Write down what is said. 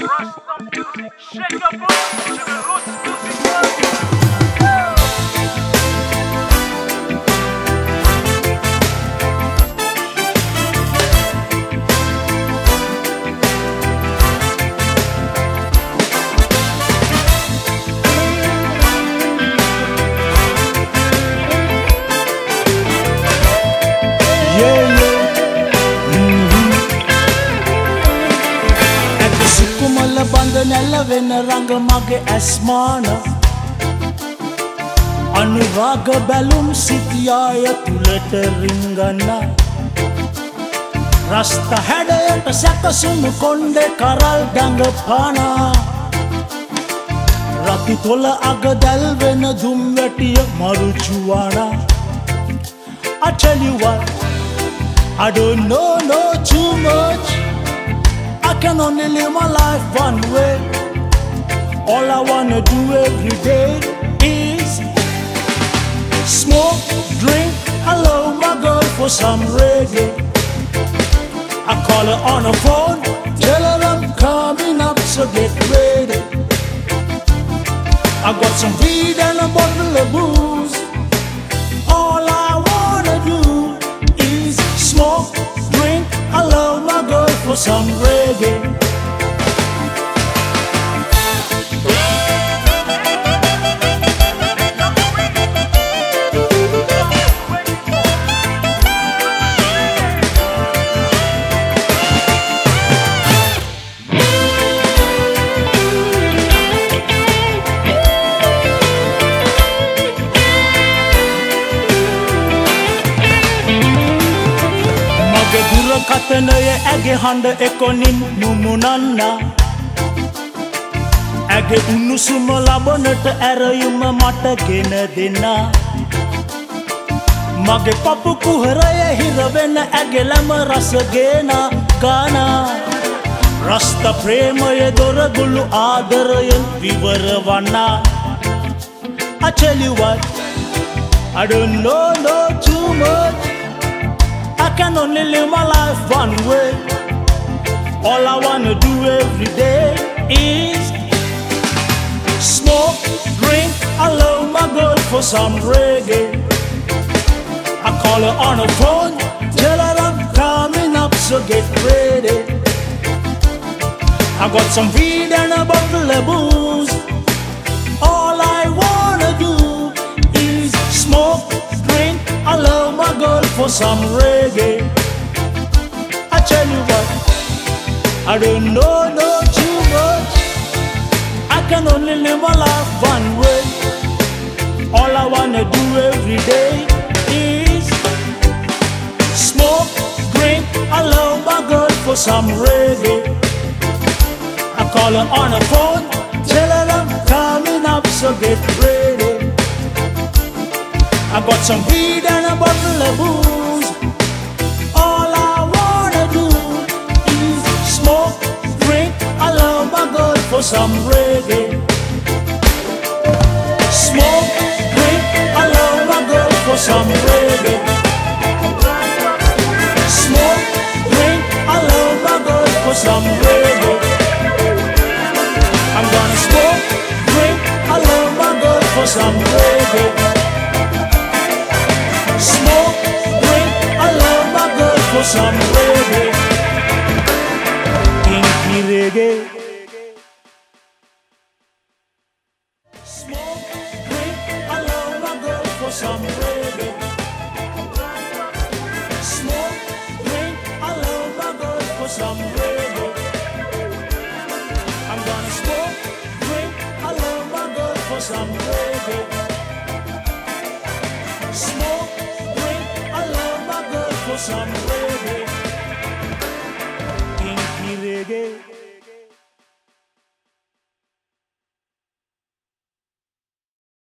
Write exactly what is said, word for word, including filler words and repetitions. Rush the music, shake your booty to the roots music. Ranga mage asmana anuvaga balum sitiyaya tulata ringana rasta hadayata sakasunu konde karal danga pana rati thola agadal vena dumvetiya maruchuwana. I tell you what, I don't know no too much. I can only live my life one way. All I wanna do every day is smoke, drink, allow my girl for some reggae. I call her on the phone, tell her I'm coming up, so get ready. I got some weed and a bottle of booze. All I wanna do is smoke, drink, allow my girl for some reggae. Katanaya age handa ekonin numunanna age unusuma labanata arayuma mata gena denna mage papu kuharaya hirawenna age lama rasagena kana rasta premaya doragulu aadarayan vivarawanna. I tell you what, I don't know no too much. I can only live my life one way. All I wanna do every day is smoke, drink, allow my girl for some reggae. I call her on the phone, tell her I'm coming up, so get ready. I got some weed and a bottle of booze. All I wanna do is smoke, drink, allow girl for some reggae. I tell you what, I don't know no too much. I can only live my life one way. All I wanna do every day is smoke, drink, allow my girl for some reggae. I call her on the phone, tell her I'm coming up, so get ready. I got some weed and a bottle of booze. All I wanna do is smoke, drink, allow my girl for some reggae. Smoke, drink, allow my girl for some reggae. Smoke, drink, allow my girl for some reggae. I'm gonna smoke, drink, allow my girl for some reggae. Smoke, drink, allow my girl for some reggae. Kinky reggae. Smoke, drink, allow my girl for some reggae. Smoke, drink, allow my girl for some reggae. I'm gonna smoke, drink, allow my girl for some reggae. Smoke, drink, allow my girl for some.